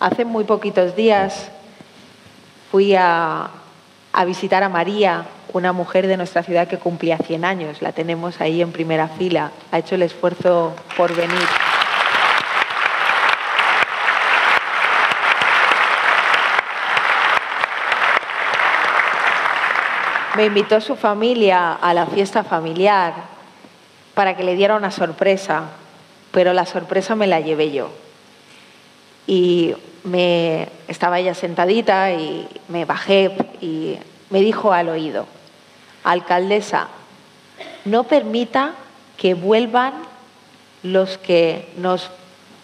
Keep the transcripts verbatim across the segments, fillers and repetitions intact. Hace muy poquitos días fui a, a visitar a María, una mujer de nuestra ciudad que cumplía cien años. La tenemos ahí en primera fila. Ha hecho el esfuerzo por venir. Me invitó a su familia a la fiesta familiar para que le diera una sorpresa, pero la sorpresa me la llevé yo. Y me, estaba ella sentadita y me bajé y me dijo al oído: alcaldesa, no permita que vuelvan los que nos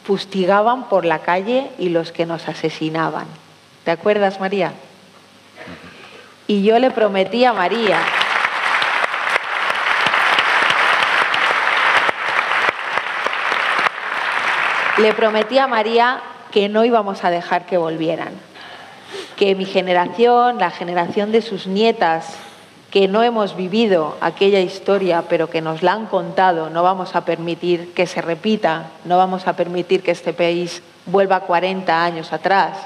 fustigaban por la calle y los que nos asesinaban. ¿Te acuerdas, María? Y yo le prometí a María le prometí a María que no íbamos a dejar que volvieran, que mi generación, la generación de sus nietas, que no hemos vivido aquella historia pero que nos la han contado, no vamos a permitir que se repita, no vamos a permitir que este país vuelva cuarenta años atrás.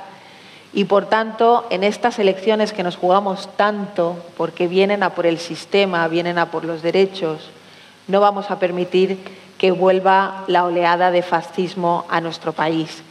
Y, por tanto, en estas elecciones que nos jugamos tanto, porque vienen a por el sistema, vienen a por los derechos, no vamos a permitir que vuelva la oleada de fascismo a nuestro país.